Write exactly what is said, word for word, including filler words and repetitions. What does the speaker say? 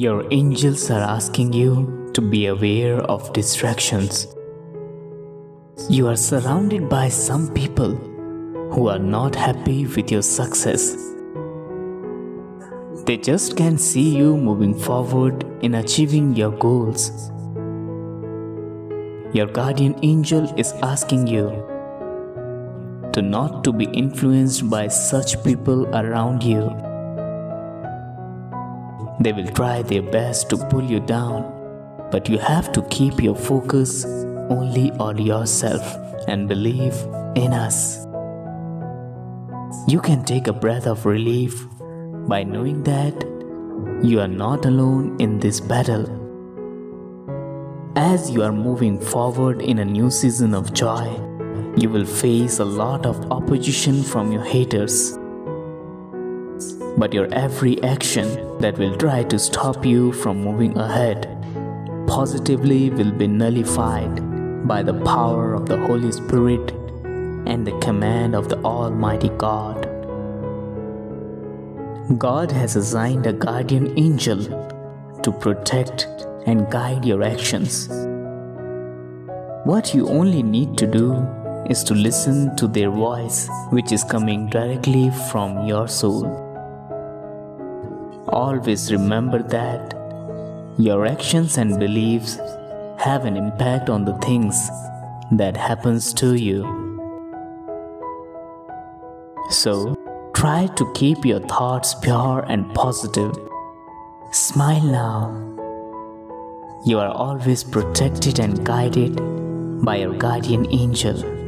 Your angels are asking you to be aware of distractions. You are surrounded by some people who are not happy with your success. They just can't see you moving forward in achieving your goals. Your guardian angel is asking you to not to be influenced by such people around you. They will try their best to pull you down, but you have to keep your focus only on yourself and believe in us. You can take a breath of relief by knowing that you are not alone in this battle. As you are moving forward in a new season of joy, you will face a lot of opposition from your haters. But your every action that will try to stop you from moving ahead positively will be nullified by the power of the Holy Spirit and the command of the Almighty God. God has assigned a guardian angel to protect and guide your actions. What you only need to do is to listen to their voice, which is coming directly from your soul. Always remember that your actions and beliefs have an impact on the things that happens to you. So, try to keep your thoughts pure and positive. Smile now. You are always protected and guided by your guardian angel.